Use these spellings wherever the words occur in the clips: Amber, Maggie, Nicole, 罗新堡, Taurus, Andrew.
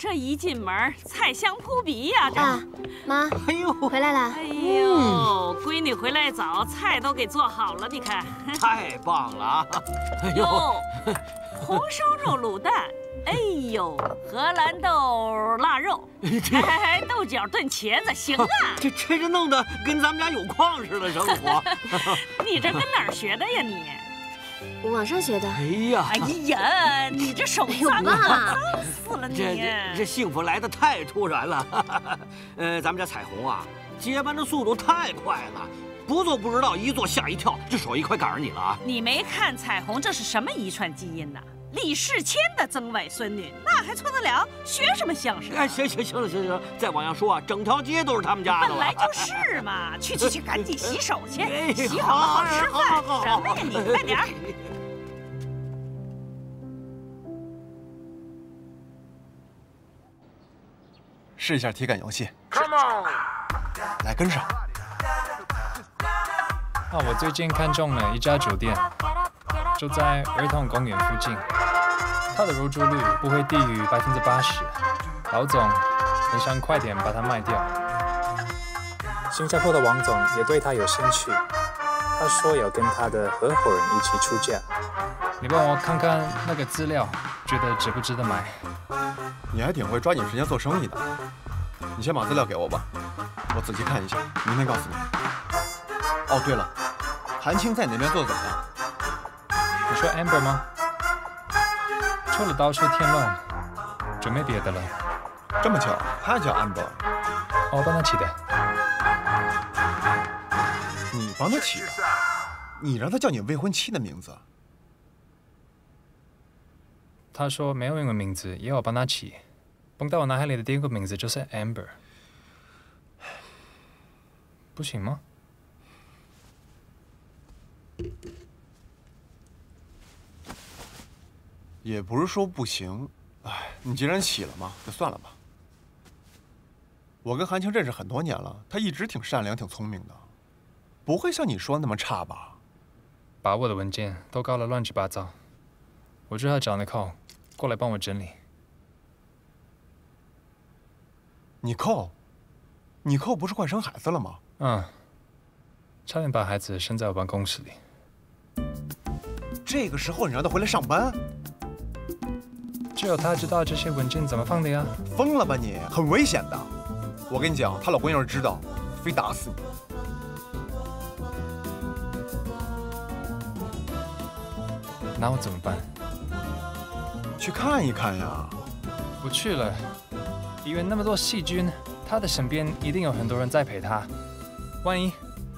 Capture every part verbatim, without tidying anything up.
这一进门，菜香扑鼻呀！爸妈，哎呦，回来了！哎呦，闺女回来早，菜都给做好了，你看，太棒了啊！哎呦，红烧肉卤蛋，哎呦，荷兰豆腊肉，还还还豆角炖茄子，行啊！这这这弄得跟咱们家有矿似的，生活。你这跟哪儿学的呀你？ 网上学的。哎呀，哎呀，你这手脏啊，脏死了你！这这幸福来得太突然了。呃，咱们家彩虹啊，接班的速度太快了，不做不知道，一做吓一跳，这手艺快赶上你了啊！你没看彩虹这是什么遗传基因呢？李世谦的曾外孙女，那还错得了？学什么相声？哎，行行行了，行行，再往下说啊，整条街都是他们家的。本来就是嘛，去去去，赶紧洗手去，洗好了好吃饭。什么呀你，快点儿！ 试一下体感游戏 ，Come on， 来跟上。啊，我最近看中了一家酒店，就在儿童公园附近，它的入住率不会低于百分之八十。老总，很想快点把它卖掉。新加坡的王总也对他有兴趣，他说要跟他的合伙人一起出价。你帮我看看那个资料，觉得值不值得买？ 你还挺会抓紧时间做生意的，你先把资料给我吧，我仔细看一下，明天告诉你。哦，对了，韩青在你那边做的怎么样？你说 Amber 吗？除了到处添乱，就没别的了。这么巧，他叫 Amber， 我帮他起的。你帮他起的？你让他叫你未婚妻的名字？ 他说没有英文名字，也要帮他起。蹦到我脑海里的第一个名字就是 Amber， 不行吗？也不是说不行，哎，你既然起了嘛，就算了吧。我跟韩青认识很多年了，他一直挺善良、挺聪明的，不会像你说那么差吧？把我的文件都搞得乱七八糟，我最后找Nicole。 过来帮我整理。你寇，你寇不是快生孩子了吗？嗯，差点把孩子生在我办公室里。这个时候你让他回来上班？只有他知道这些文件怎么放的呀！疯了吧你，很危险的。我跟你讲，她老公要是知道，非打死你。 那我怎么办？去看一看呀！不去了，医院那么多细菌，她的身边一定有很多人在陪她。万一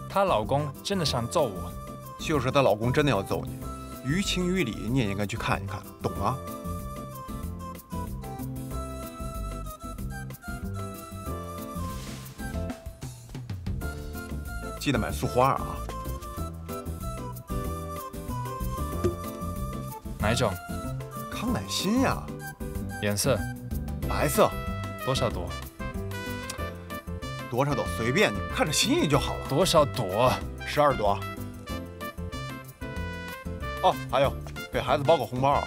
她老公真的想揍我，就是她老公真的要揍你，于情于理你也应该去看一看，懂吗？记得买束花啊！ 哪种？康乃馨呀、啊，颜色，白色，多少朵？多少朵随便你，看着心意就好了。多少朵？十二朵。哦，还有，给孩子包个红包、啊，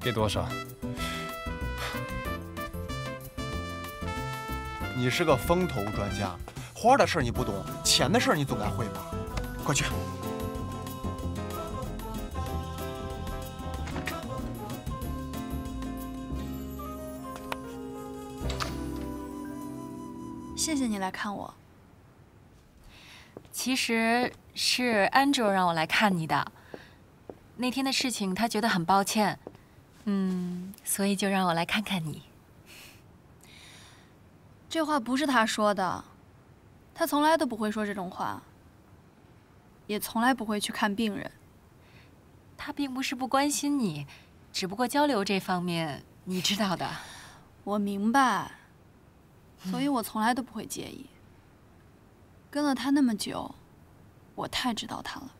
给多少？你是个风投专家，花的事你不懂，钱的事你总该会吧？快去。 谢谢你来看我，其实是 Andrew 让我来看你的。那天的事情他觉得很抱歉，嗯，所以就让我来看看你。这话不是他说的，他从来都不会说这种话，也从来不会去看病人。他并不是不关心你，只不过交流这方面你知道的。我明白。 所以我从来都不会介意。跟了他那么久，我太知道他了。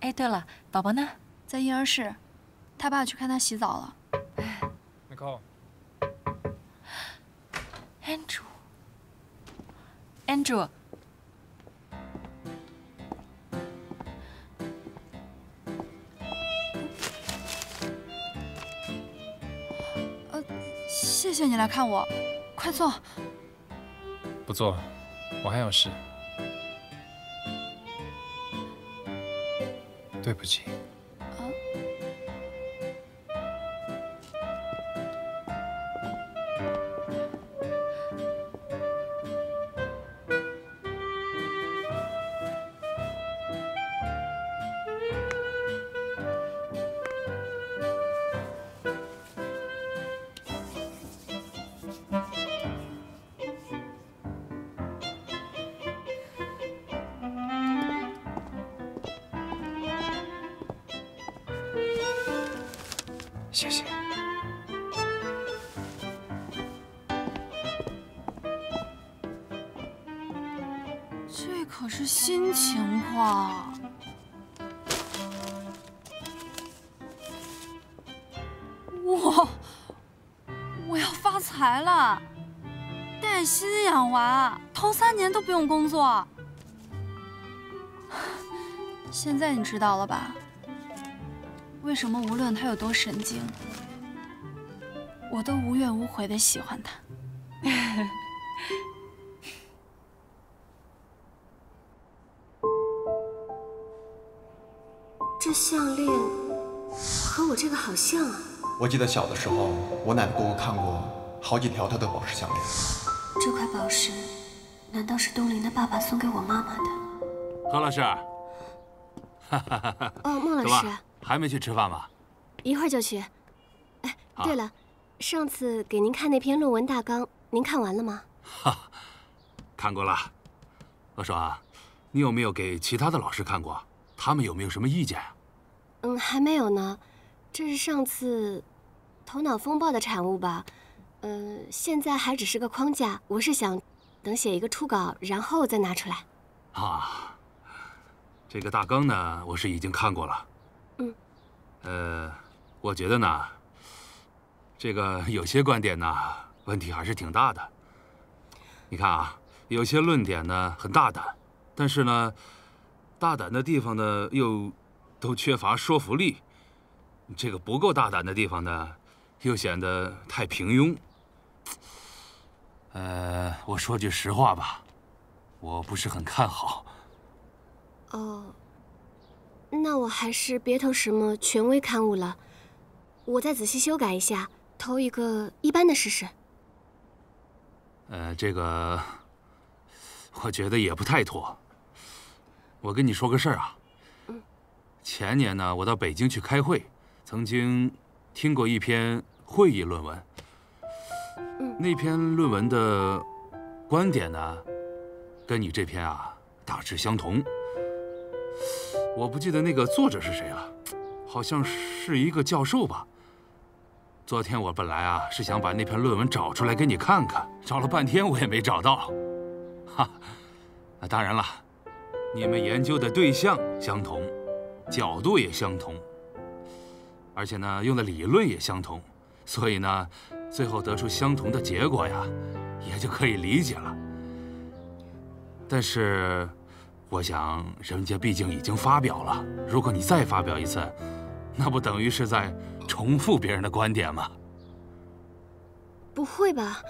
哎，对了，宝宝呢？在婴儿室，他爸去看他洗澡了。Nicole，Andrew，Andrew， 呃，谢谢你来看我，快坐。不坐，我还有事。对不起。啊。谢谢。这可是新情况。我我要发财了，带薪养娃，头三年都不用工作。现在你知道了吧？ 为什么无论他有多神经，我都无怨无悔的喜欢他？这项链和我这个好像啊！我记得小的时候，我奶奶给我看过好几条她的宝石项链。这块宝石，难道是东林的爸爸送给我妈妈的？何老师，哈哈哈哈！哦，孟老师。 还没去吃饭吧？一会儿就去。哎，对了，上次给您看那篇论文大纲，您看完了吗？哈，看过了。我说啊，你有没有给其他的老师看过？他们有没有什么意见啊？嗯，还没有呢。这是上次头脑风暴的产物吧？嗯、呃，现在还只是个框架。我是想等写一个初稿，然后再拿出来。啊，这个大纲呢，我是已经看过了。 嗯，呃，我觉得呢，这个有些观点呢，问题还是挺大的。你看啊，有些论点呢很大胆，但是呢，大胆的地方呢又都缺乏说服力；这个不够大胆的地方呢，又显得太平庸。呃，我说句实话吧，我不是很看好。哦。 那我还是别投什么权威刊物了，我再仔细修改一下，投一个一般的试试。呃，这个我觉得也不太妥。我跟你说个事儿啊，嗯，前年呢，我到北京去开会，曾经听过一篇会议论文。嗯，那篇论文的观点呢，跟你这篇啊大致相同。 我不记得那个作者是谁了，好像是一个教授吧。昨天我本来啊是想把那篇论文找出来给你看看，找了半天我也没找到。哈，那当然了，你们研究的对象相同，角度也相同，而且呢用的理论也相同，所以呢最后得出相同的结果呀，也就可以理解了。但是。 我想，人家毕竟已经发表了，如果你再发表一次，那不等于是在重复别人的观点吗？不会吧？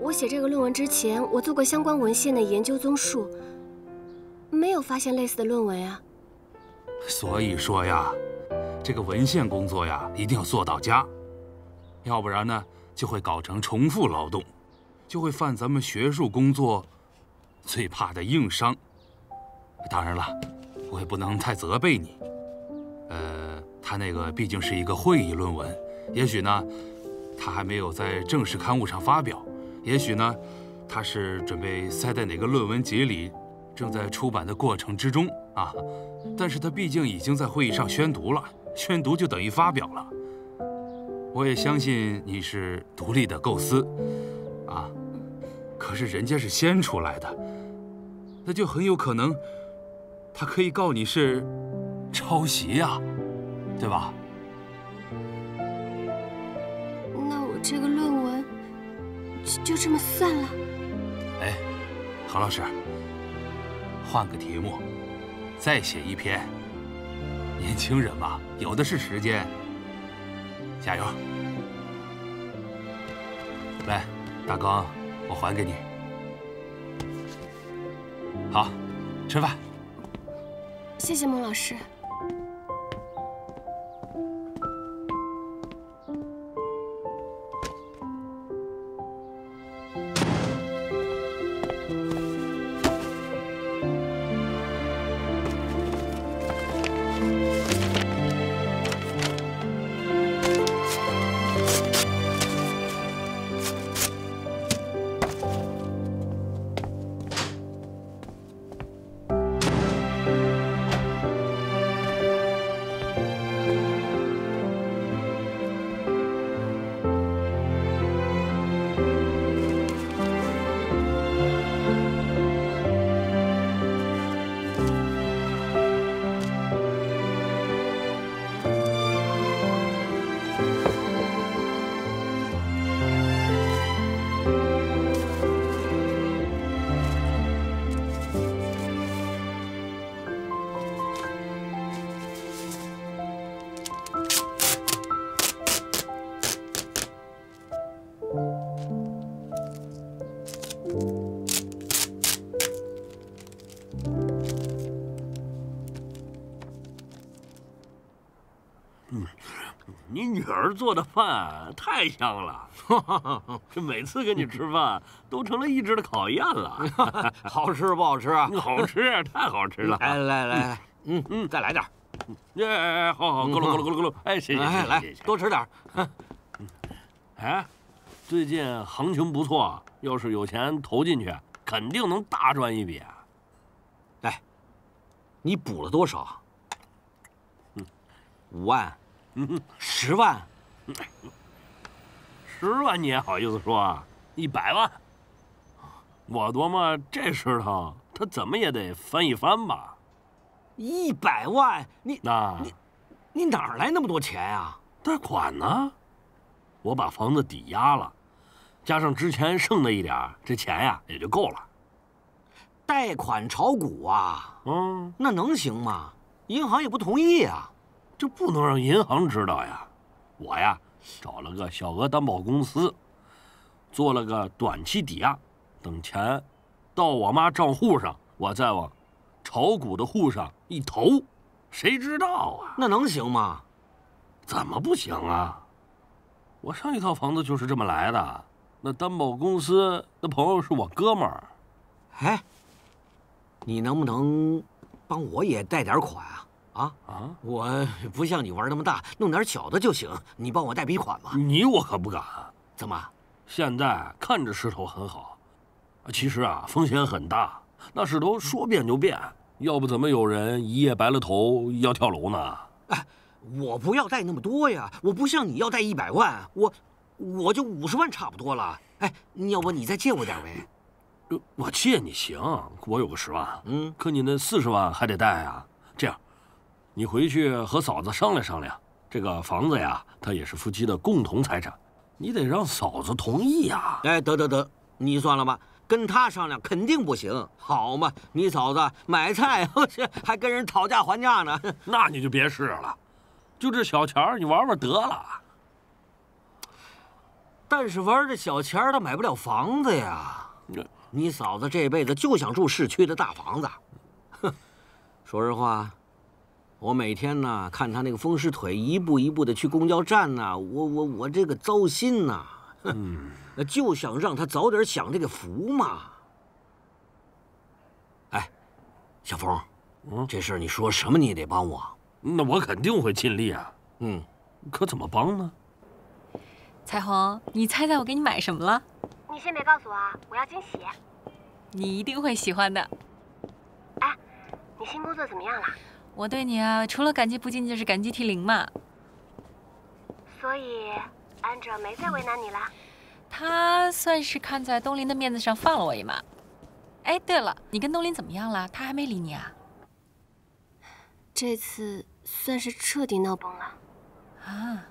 我写这个论文之前，我做过相关文献的研究综述，没有发现类似的论文啊。所以说呀，这个文献工作呀，一定要做到家，要不然呢，就会搞成重复劳动，就会犯咱们学术工作最怕的硬伤。 当然了，我也不能太责备你。呃，他那个毕竟是一个会议论文，也许呢，他还没有在正式刊物上发表，也许呢，他是准备塞在哪个论文集里，正在出版的过程之中啊。但是他毕竟已经在会议上宣读了，宣读就等于发表了。我也相信你是独立的构思，啊，可是人家是先出来的，那就很有可能。 他可以告你是抄袭呀，对吧？那我这个论文就就这么算了。哎，何老师，换个题目，再写一篇。年轻人嘛，有的是时间，加油。来，大纲我还给你。好，吃饭。谢谢孟老师。 儿做的饭太香了，这每次跟你吃饭都成了意志的考验了。好吃不好吃啊？好吃，太好吃了！来来来来，嗯嗯，再来点。哎哎，好好，够了够了够了够了！哎，谢谢谢谢谢谢，多吃点。哎，最近行情不错，要是有钱投进去，肯定能大赚一笔。哎，你补了多少？嗯，五万。 嗯，十万，十万你也好意思说啊？一百万，我琢磨这石头它怎么也得翻一翻吧。一百万，你那，你你哪儿来那么多钱啊？贷款呢？我把房子抵押了，加上之前剩的一点，这钱呀也就够了。贷款炒股啊？嗯，那能行吗？银行也不同意啊。 这不能让银行知道呀！我呀，找了个小额担保公司，做了个短期抵押，等钱到我妈账户上，我再往炒股的户上一投，谁知道啊？那能行吗？怎么不行啊？我上一套房子就是这么来的。那担保公司的朋友是我哥们儿。哎，你能不能帮我也贷点款啊？ 啊啊！我不像你玩那么大，弄点小的就行。你帮我贷笔款吧。你我可不敢。怎么？现在看着势头很好，其实啊风险很大。那势头说变就变，要不怎么有人一夜白了头要跳楼呢？哎，我不要贷那么多呀，我不像你要贷一百万，我我就五十万差不多了。哎，要不你再借我点呗？我借你行，我有个十万。嗯，可你那四十万还得贷啊。这样。 你回去和嫂子商量商量，这个房子呀，它也是夫妻的共同财产，你得让嫂子同意呀。哎，得得得，你算了吧，跟她商量肯定不行，好嘛，你嫂子买菜还跟人讨价还价呢。那你就别试了，就这小钱儿，你玩玩得了。但是玩这小钱儿，他买不了房子呀。你嫂子这辈子就想住市区的大房子，哼，说实话。 我每天呢看他那个风湿腿一步一步的去公交站呢、啊，我我我这个糟心呐、啊，就想让他早点享这个福嘛。哎，小峰，嗯，这事儿你说什么你也得帮我，那我肯定会尽力啊。嗯，可怎么帮呢？彩虹，你猜猜我给你买什么了？你先别告诉我啊，我要惊喜。你一定会喜欢的。哎，你新工作怎么样了？ 我对你啊，除了感激不尽，就是感激涕零嘛。所以，安哲没再为难你了。他算是看在东林的面子上放了我一马。哎，对了，你跟东林怎么样了？他还没理你啊？这次算是彻底闹崩了。啊！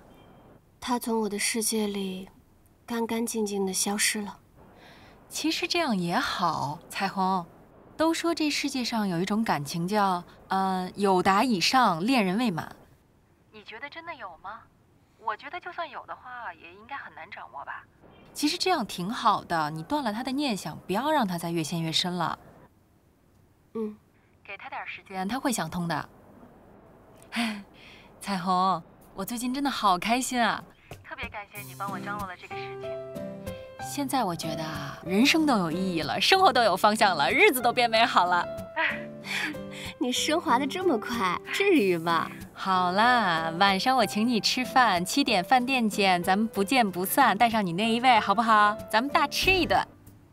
他从我的世界里干干净净的消失了。其实这样也好，彩虹。 都说这世界上有一种感情叫，呃，有达以上恋人未满。你觉得真的有吗？我觉得就算有的话，也应该很难掌握吧。其实这样挺好的，你断了他的念想，不要让他再越陷越深了。嗯，给他点时间，他会想通的。哎，彩虹，我最近真的好开心啊！特别感谢你帮我张罗了这个事情。现在我觉得啊，人生都有意义了，生活都有方向了，日子都变美好了。你升华的这么快，至于吗？ 好啦，晚上我请你吃饭，七点饭店见，咱们不见不散。带上你那一位，好不好？咱们大吃一顿。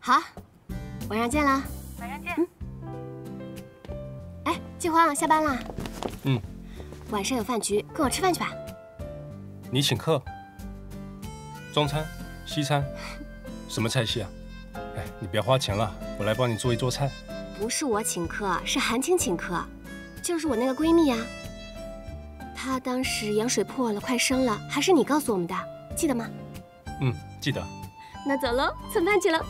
好，晚上见啦！晚上见。嗯。哎，季欢，下班啦。嗯。晚上有饭局，跟我吃饭去吧。你请客？中餐、西餐，什么菜系啊？哎，你别花钱了，我来帮你做一桌菜。不是我请客，是韩青请客，就是我那个闺蜜呀。 她当时羊水破了，快生了，还是你告诉我们的，记得吗？嗯，记得。那走喽，蹭饭去了。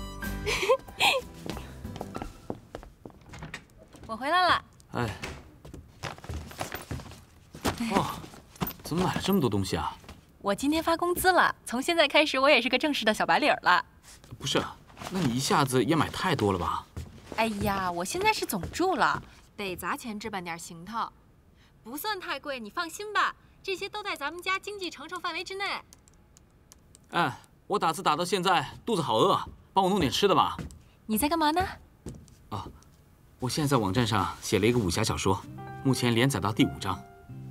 我回来了。哎。哇，怎么买了这么多东西啊？我今天发工资了，从现在开始我也是个正式的小白领了。不是，那你一下子也买太多了吧？哎呀，我现在是总助了，得砸钱置办点行头。 不算太贵，你放心吧，这些都在咱们家经济承受范围之内。哎，我打字打到现在，肚子好饿，帮我弄点吃的吧。你在干嘛呢？啊，我现在在网站上写了一个武侠小说，目前连载到第五章，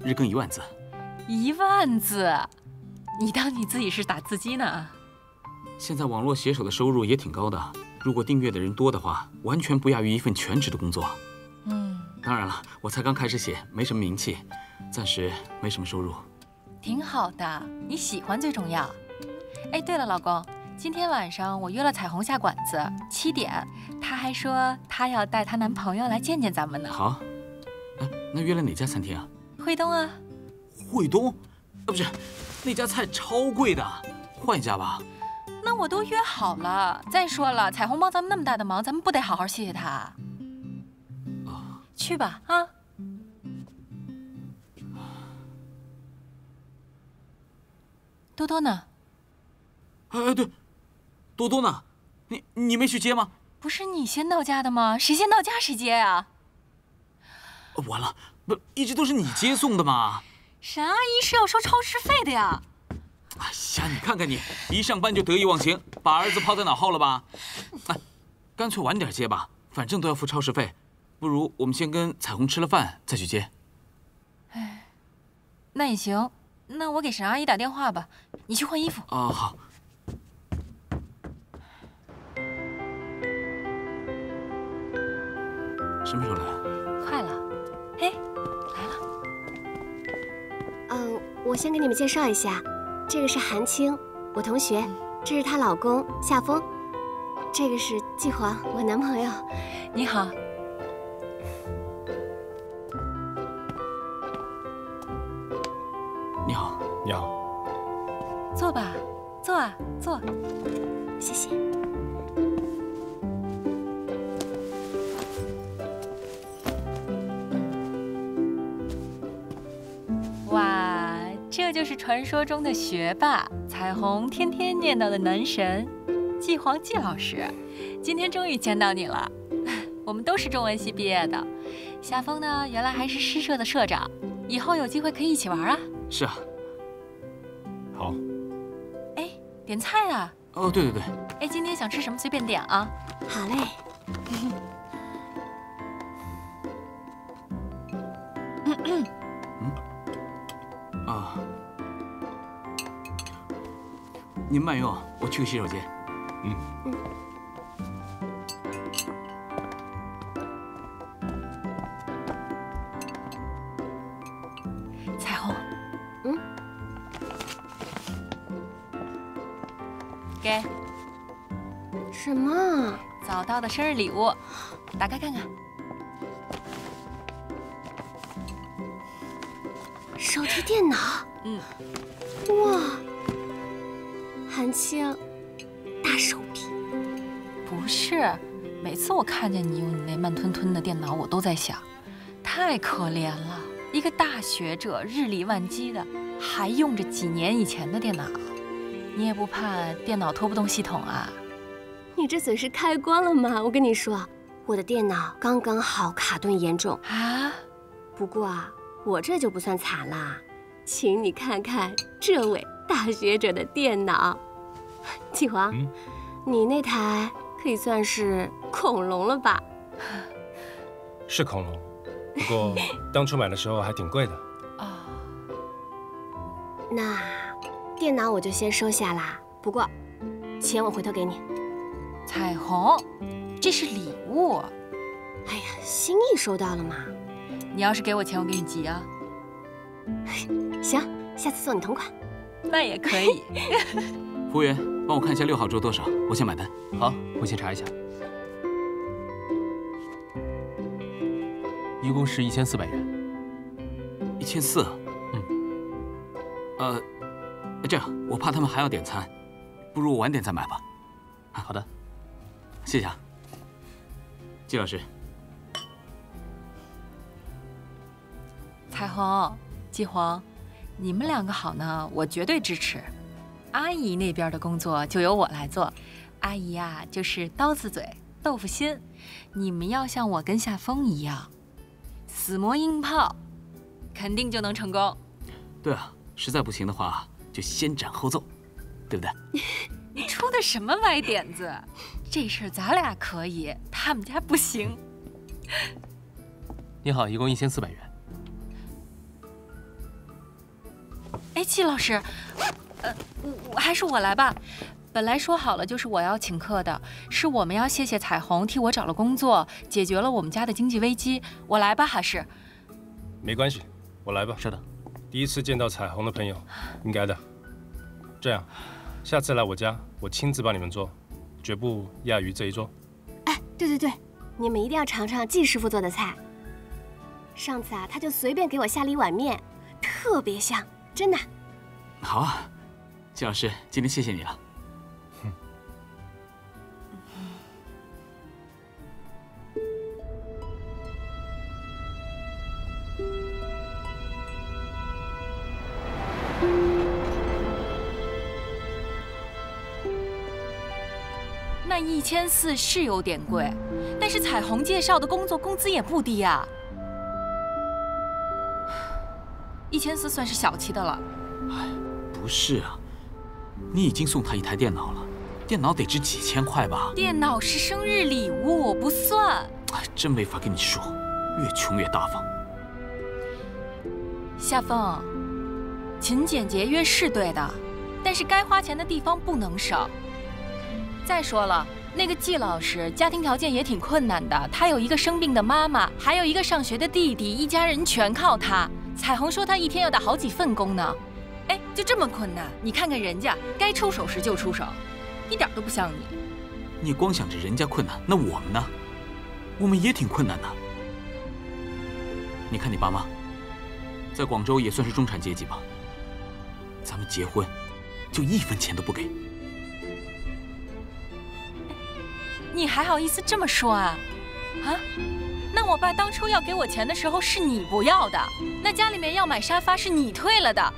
日更一万字。一万字？你当你自己是打字机呢？现在网络写手的收入也挺高的，如果订阅的人多的话，完全不亚于一份全职的工作。嗯。 当然了，我才刚开始写，没什么名气，暂时没什么收入，挺好的。你喜欢最重要。哎，对了，老公，今天晚上我约了彩虹下馆子，七点。她还说她要带她男朋友来见见咱们呢。好，哎，那约了哪家餐厅啊？惠东啊。惠东？啊，不是，那家菜超贵的，换一家吧。那我都约好了。再说了，彩虹帮咱们那么大的忙，咱们不得好好谢谢她？ 去吧啊！多多呢？哎，对，多多呢？你你没去接吗？不是你先到家的吗？谁先到家谁接呀？完了，不一直都是你接送的吗？沈阿姨是要收超时费的呀！哎呀，你看看你，一上班就得意忘形，把儿子抛在脑后了吧？哎，干脆晚点接吧，反正都要付超时费。 不如我们先跟彩虹吃了饭再去接。哎，那也行。那我给沈阿姨打电话吧，你去换衣服。哦，好。什么时候来啊？快了。哎，来了。嗯，我先给你们介绍一下，这个是韩青，我同学；这是她老公夏风；这个是季黄，我男朋友。你好。 你好，你好，坐吧，坐啊，坐，谢谢。哇，这就是传说中的学霸，彩虹天天念叨的男神，季黄季老师，今天终于见到你了。我们都是中文系毕业的，夏风呢，原来还是诗社的社长，以后有机会可以一起玩啊。 是啊，好。哎，点菜啊！哦，对对对。哎，今天想吃什么随便点啊。好嘞。嗯嗯。嗯。啊。您慢用，我去个洗手间。嗯。嗯。 给什么？早到的生日礼物，打开看看。手提电脑。嗯。哇，韩青，大手笔。不是，每次我看见你用你那慢吞吞的电脑，我都在想，太可怜了，一个大学者日理万机的，还用着几年以前的电脑。你也不怕电脑拖不动系统啊？你这嘴是开关了吗？我跟你说，我的电脑刚刚好卡顿严重啊。不过啊，我这就不算惨啦，请你看看这位大学者的电脑。启皇，嗯、你那台可以算是恐龙了吧？是恐龙，不过当初买的时候还挺贵的。 那电脑我就先收下啦，不过钱我回头给你。彩虹，这是礼物。哎呀，心意收到了嘛。你要是给我钱，我给你急啊。行，下次送你同款。那也可以。服务员，帮我看一下六号桌多少，我先买单。好，我先查一下。一共是一千四百元。一千四。 呃，这样我怕他们还要点餐，不如我晚点再买吧。啊，好的，谢谢啊，季老师。彩虹、季黄，你们两个好呢，我绝对支持。阿姨那边的工作就由我来做，阿姨啊，就是刀子嘴豆腐心，你们要像我跟夏风一样，死磨硬泡，肯定就能成功。对啊。 实在不行的话，就先斩后奏，对不对？你出的什么歪点子？这事儿咱俩可以，他们家不行。你好，一共一千四百元。哎，季老师，呃，我还是我来吧。本来说好了就是我要请客的，是我们要谢谢彩虹替我找了工作，解决了我们家的经济危机。我来吧，还是？没关系，我来吧。稍等。 第一次见到彩虹的朋友，应该的。这样，下次来我家，我亲自帮你们做，绝不亚于这一桌。哎，对对对，你们一定要尝尝季师傅做的菜。上次啊，他就随便给我下了一碗面，特别香，真的。好啊，季老师，今天谢谢你了。哼。嗯 那一千四是有点贵，但是彩虹介绍的工作工资也不低啊，一千四算是小气的了。哎，不是啊，你已经送他一台电脑了，电脑得值几千块吧？电脑是生日礼物，不算。哎，真没法跟你说，越穷越大方。夏风，勤俭节约是对的，但是该花钱的地方不能少。 再说了，那个季老师家庭条件也挺困难的，他有一个生病的妈妈，还有一个上学的弟弟，一家人全靠他。彩虹说他一天要打好几份工呢，哎，就这么困难，你看看人家该出手时就出手，一点都不像你。你光想着人家困难，那我们呢？我们也挺困难的。你看你爸妈，在广州也算是中产阶级吧。咱们结婚，就一分钱都不给。 你还好意思这么说啊？啊？那我爸当初要给我钱的时候是你不要的，那家里面要买沙发是你退了的。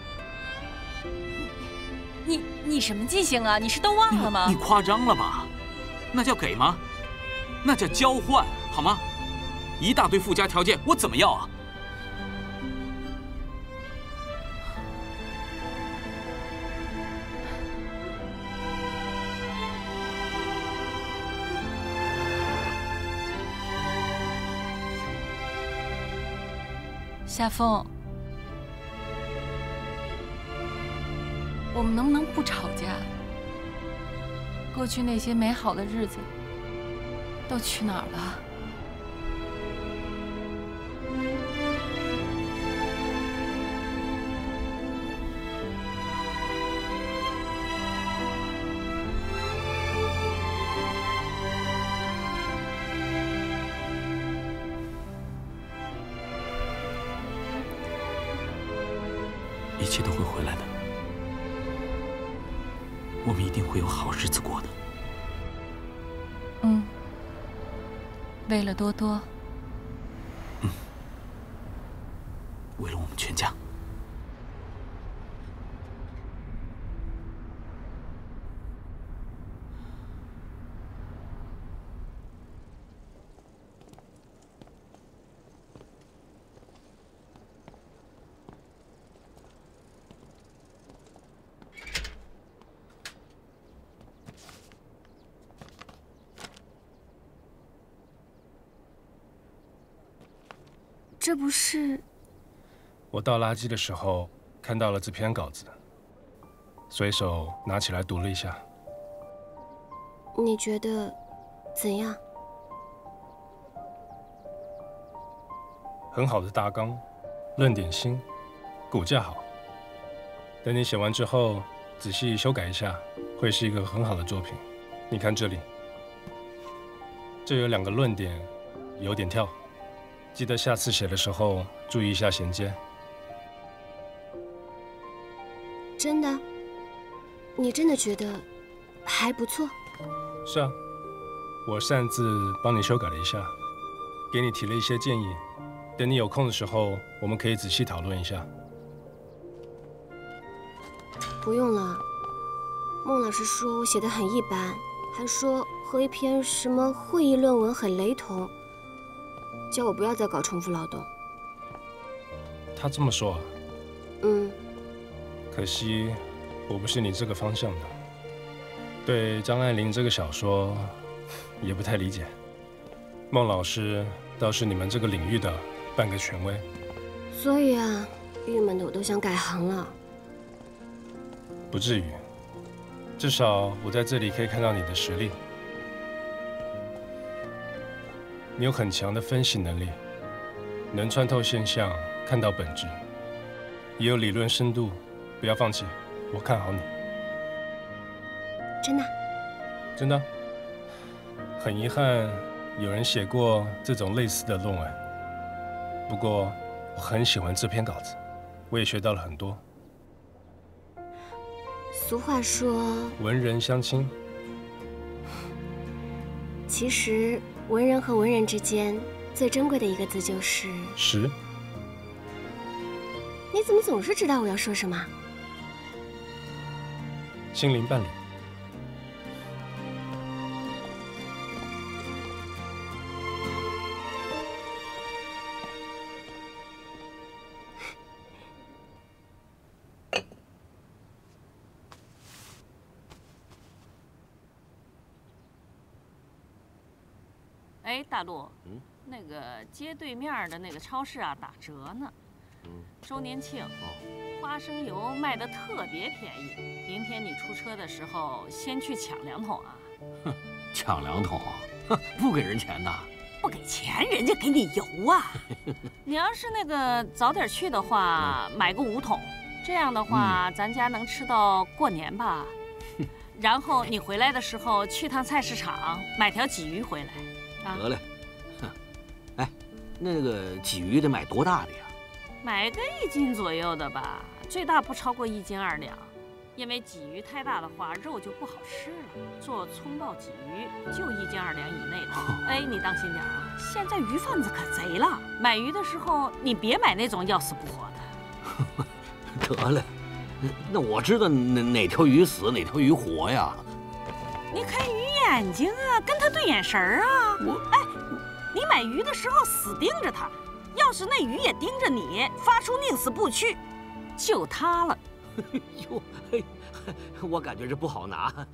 你你你什么记性啊？你是都忘了吗？ 你, 你夸张了吧？那叫给吗？那叫交换好吗？一大堆附加条件，我怎么要啊？夏风，我们能不能不吵架？过去那些美好的日子都去哪儿了？一切都会回来的，我们一定会有好日子过的。嗯，为了多多，嗯，为了我们全家。这不是……我倒垃圾的时候看到了这篇稿子，随手拿起来读了一下。你觉得怎样？很好的大纲，论点新，骨架好。等你写完之后，仔细修改一下，会是一个很好的作品。你看这里，这有两个论点，有点跳。 记得下次写的时候注意一下衔接。真的？你真的觉得还不错？是啊，我擅自帮你修改了一下，给你提了一些建议。等你有空的时候，我们可以仔细讨论一下。不用了，孟老师说我写的很一般，还说和一篇什么会议论文很雷同。 叫我不要再搞重复劳动。他这么说啊？嗯。可惜我不是你这个方向的，对张爱玲这个小说也不太理解。孟老师倒是你们这个领域的半个权威。所以啊，郁闷的我都想改行了。不至于，至少我在这里可以看到你的实力。 你有很强的分析能力，能穿透现象，看到本质，也有理论深度，不要放弃，我看好你。真的？真的。很遗憾，有人写过这种类似的论文。不过，我很喜欢这篇稿子，我也学到了很多。俗话说，文人相轻。其实。 文人和文人之间最珍贵的一个字就是“识”。你怎么总是知道我要说什么？心灵伴侣。哎，大陆，嗯，那个街对面的那个超市啊，打折呢。嗯，周年庆，哦，花生油卖的特别便宜。明天你出车的时候，先去抢两桶啊。哼，抢两桶啊？哼，不给人钱的。不给钱，人家给你油啊。你要是那个早点去的话，买个五桶，这样的话，嗯，咱家能吃到过年吧。然后你回来的时候，去趟菜市场买条鲫鱼回来。 得嘞，哼，哎，那个鲫鱼得买多大的呀？买个一斤左右的吧，最大不超过一斤二两。因为鲫鱼太大的话，肉就不好吃了。做葱爆鲫鱼就一斤二两以内的。哎，你当心点啊！现在鱼贩子可贼了，买鱼的时候你别买那种要死不活的。得嘞，那我知道哪哪条鱼死哪条鱼活呀。你看鱼。 眼睛啊，跟他对眼神儿啊！我哎，你买鱼的时候死盯着他，要是那鱼也盯着你，发出宁死不屈，就他了。哟，嘿，我感觉这不好拿。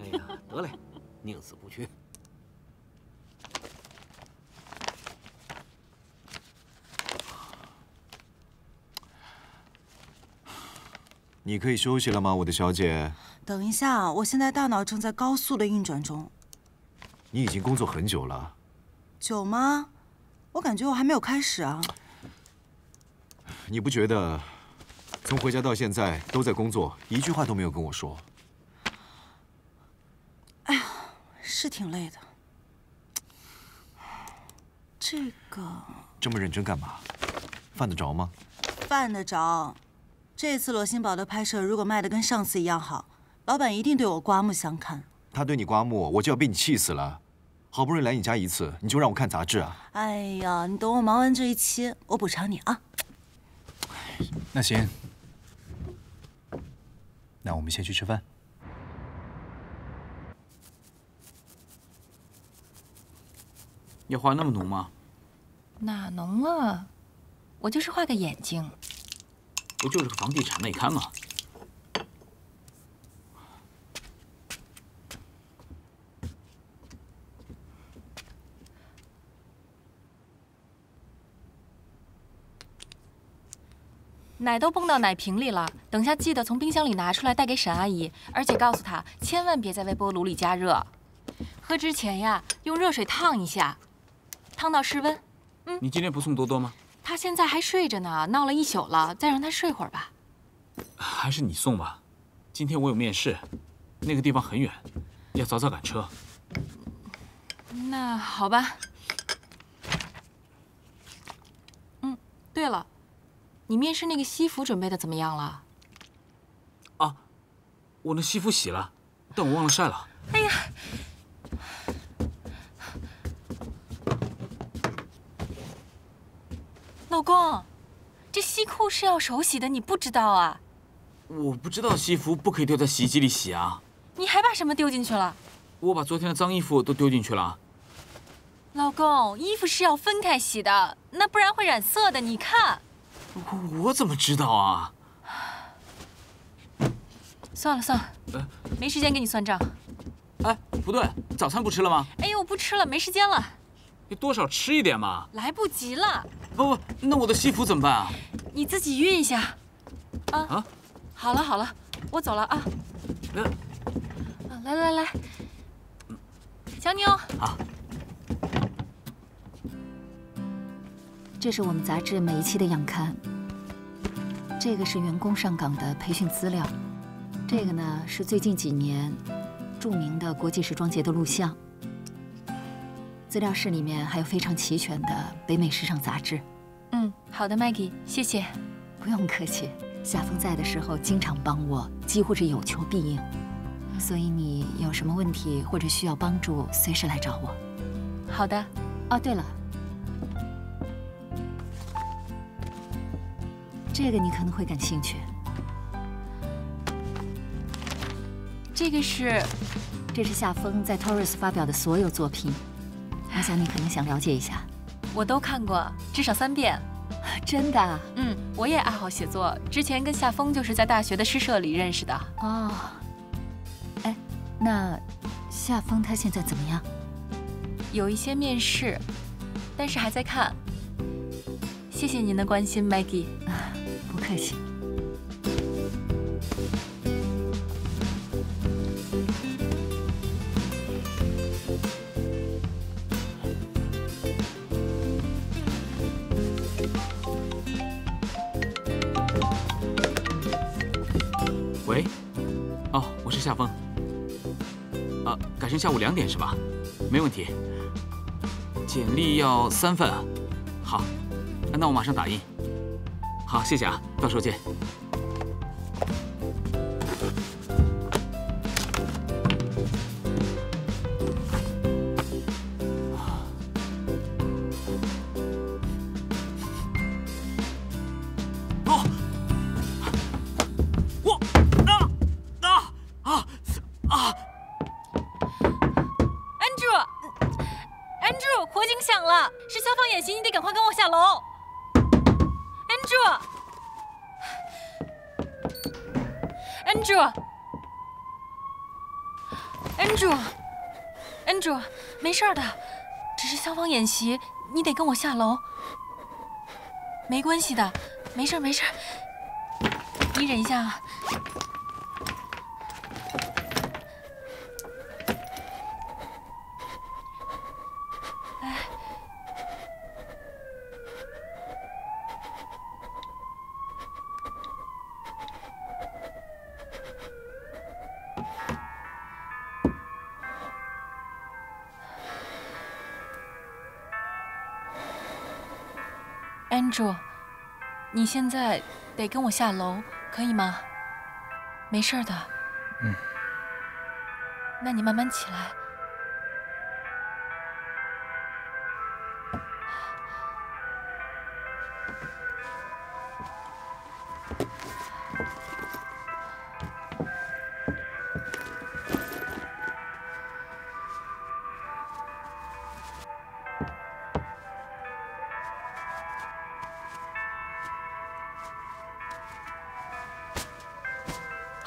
哎呀，得嘞，宁死不屈。你可以休息了吗，我的小姐？ 等一下，我现在大脑正在高速的运转中。你已经工作很久了。久吗？我感觉我还没有开始啊。你不觉得，从回家到现在都在工作，一句话都没有跟我说？哎呀，是挺累的。这个……这么认真干嘛？犯得着吗？犯得着。这次《罗新堡》的拍摄如果卖的跟上次一样好。 老板一定对我刮目相看。他对你刮目，我就要被你气死了。好不容易来你家一次，你就让我看杂志啊！哎呀，你等我忙完这一期，我补偿你啊。那行，那我们先去吃饭。你画那么浓吗？哪浓了？我就是画个眼睛。不就是个房地产内刊吗？奶都蹦到奶瓶里了，等下记得从冰箱里拿出来带给沈阿姨，而且告诉她千万别在微波炉里加热，喝之前呀用热水烫一下，烫到室温。嗯，你今天不送多多吗？她现在还睡着呢，闹了一宿了，再让她睡会儿吧。还是你送吧，今天我有面试，那个地方很远，要早早赶车。那好吧。嗯，对了。 你面试那个西服准备的怎么样了？啊，我那西服洗了，但我忘了晒了。哎呀，老公，这西裤是要手洗的，你不知道啊？我不知道西服不可以丢在洗衣机里洗啊。你还把什么丢进去了？我把昨天的脏衣服都丢进去了。老公，衣服是要分开洗的，那不然会染色的。你看。 我, 我怎么知道啊？算了算了，没时间给你算账。哎，不对，早餐不吃了吗？哎呦，我不吃了，没时间了。你多少吃一点嘛。来不及了。不不，那我的西服怎么办啊？你自己熨一下。啊啊！好了好了，我走了啊。来来来，小妞。好。 这是我们杂志每一期的样刊。这个是员工上岗的培训资料，这个呢是最近几年著名的国际时装节的录像。资料室里面还有非常齐全的北美时尚杂志。嗯，好的 ，Maggie， 谢谢。不用客气，夏枫在的时候经常帮我，几乎是有求必应。所以你有什么问题或者需要帮助，随时来找我。好的。哦，对了。 这个你可能会感兴趣。这个是，这是夏枫在 Taurus 发表的所有作品，我想你肯定想了解一下。我都看过，至少三遍。真的？嗯，我也爱好写作，之前跟夏枫就是在大学的诗社里认识的。哦。哎，那夏枫她现在怎么样？有一些面试，但是还在看。谢谢您的关心 ，Maggie。 客气。喂，哦，我是夏枫。啊，改成下午两点是吧？没问题。简历要三份啊。好，那我马上打印。 好，谢谢啊，到时候见。哦，我啊啊啊啊 ！Andrew，Andrew， 火警响了，是消防演习，你得赶快跟我下楼。 Andrew，Andrew，Andrew， 没事的，只是消防演习，你得跟我下楼。没关系的，没事没事，你忍一下啊。哎，Andrew， 你现在得跟我下楼，可以吗？没事的。嗯。那你慢慢起来。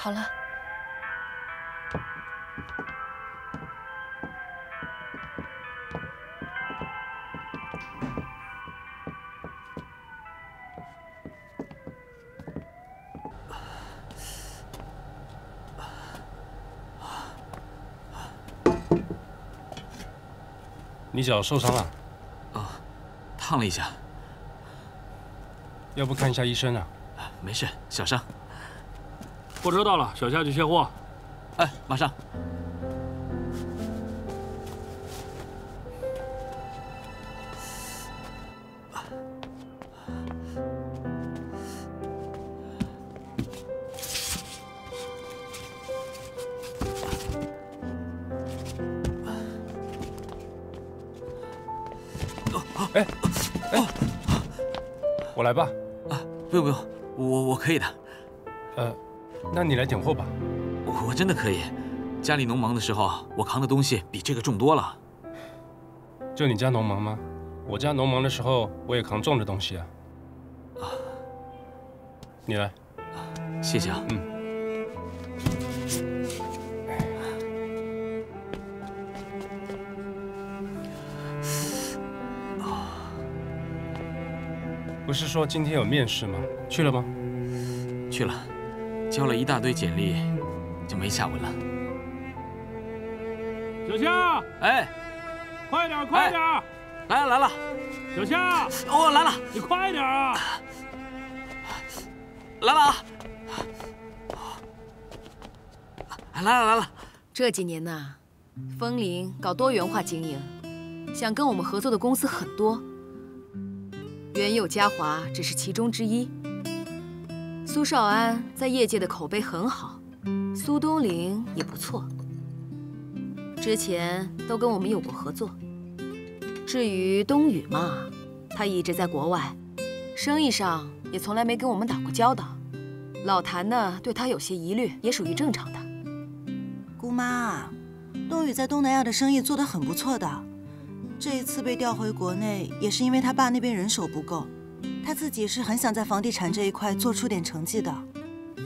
好了，你脚受伤了？啊，烫了一下。要不看一下医生啊？没事，小伤。货车到了，小夏去卸货。哎，马上。 哎，哎，我来吧。啊，不用不用，我我可以的。呃，那你来点货吧。我我真的可以。家里农忙的时候，我扛的东西比这个重多了。就你家农忙吗？我家农忙的时候，我也扛重的东西啊。啊，你来。谢谢啊。嗯。 不是说今天有面试吗？去了吗？去了，交了一大堆简历，就没下文了。小夏，哎，快点，快点！来了来了，小夏，哦，来了，你快点啊！来了啊！来了来了！这几年呐，枫林搞多元化经营，想跟我们合作的公司很多。 原有嘉华只是其中之一。苏少安在业界的口碑很好，苏东林也不错，之前都跟我们有过合作。至于冬雨嘛，他一直在国外，生意上也从来没跟我们打过交道。老谭呢，对他有些疑虑，也属于正常的。姑妈，冬雨在东南亚的生意做得很不错的。 这一次被调回国内，也是因为他爸那边人手不够，他自己是很想在房地产这一块做出点成绩的。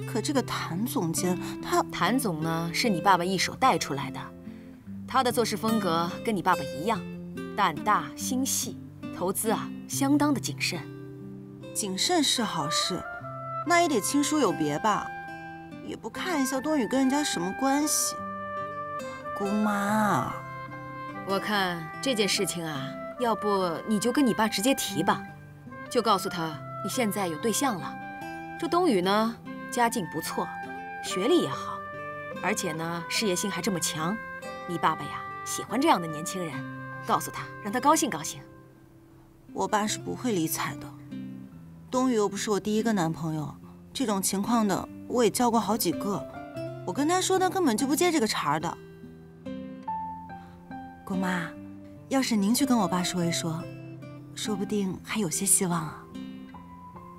可这个谭总监，他谭总呢，是你爸爸一手带出来的，他的做事风格跟你爸爸一样，胆大心细，投资啊相当的谨慎。谨慎是好事，那也得亲疏有别吧，也不看一下冬雨跟人家什么关系。姑妈。 我看这件事情啊，要不你就跟你爸直接提吧，就告诉他你现在有对象了。这冬雨呢，家境不错，学历也好，而且呢，事业心还这么强。你爸爸呀，喜欢这样的年轻人，告诉他，让他高兴高兴。我爸是不会理睬的。冬雨又不是我第一个男朋友，这种情况的我也交过好几个。我跟他说，他根本就不接这个茬的。 姑妈，要是您去跟我爸说一说，说不定还有些希望啊。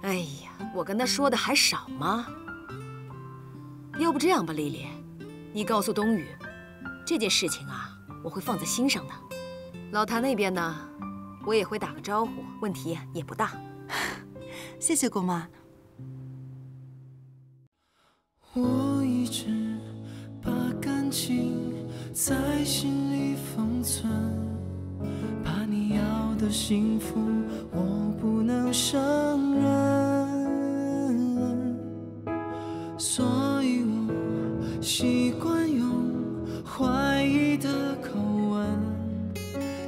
哎呀，我跟他说的还少吗？要不这样吧，丽丽，你告诉冬雨，这件事情啊，我会放在心上的。老谭那边呢，我也会打个招呼，问题也不大。谢谢姑妈。我一直把感情在心里。 封存，怕你要的幸福我不能胜任，所以我习惯用怀疑的口吻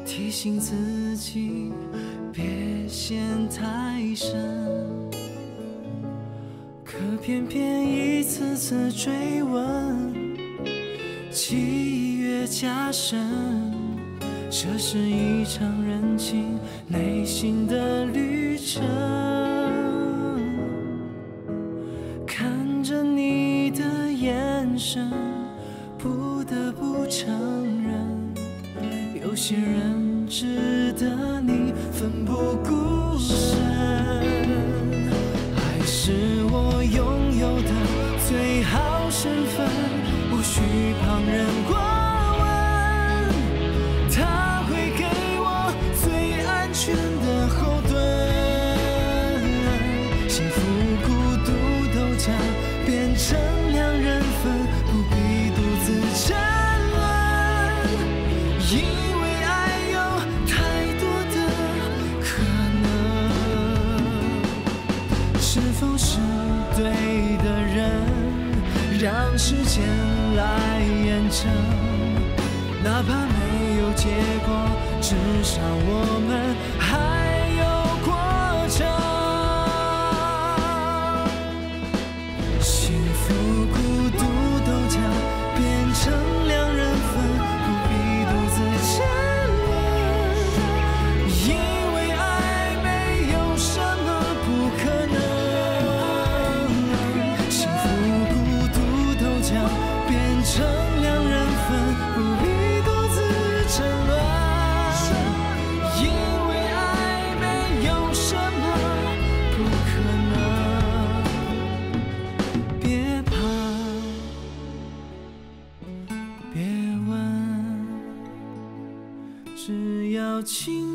提醒自己别陷太深，可偏偏一次次追问，记忆。 越加深，这是一场认清内心的旅程。看着你的眼神，不得不承认，有些人值得你奋不顾身。爱是我拥有的最好身份，无需旁人关。 让时间来验证，哪怕没有结果。至少我们还有过程。幸福、孤独都将变成两人份，不必独自沉沦，因为爱没有什么不可能。幸福、孤独都将变成。 只要情。